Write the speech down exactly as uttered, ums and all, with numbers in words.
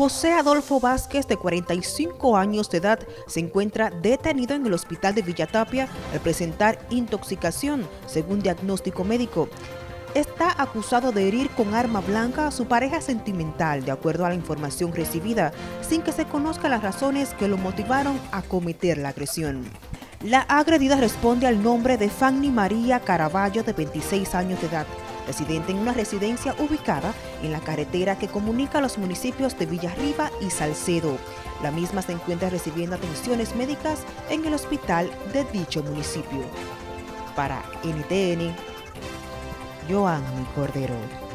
José Adolfo Vázquez, de cuarenta y cinco años de edad, se encuentra detenido en el hospital de Villa Tapia al presentar intoxicación, según diagnóstico médico. Está acusado de herir con arma blanca a su pareja sentimental, de acuerdo a la información recibida, sin que se conozcan las razones que lo motivaron a cometer la agresión. La agredida responde al nombre de Fanny María Caraballo, de veintiséis años de edad, residente en una residencia ubicada en la carretera que comunica los municipios de Villa Riva y Salcedo. La misma se encuentra recibiendo atenciones médicas en el hospital de dicho municipio. Para N T N, Joan Cordero.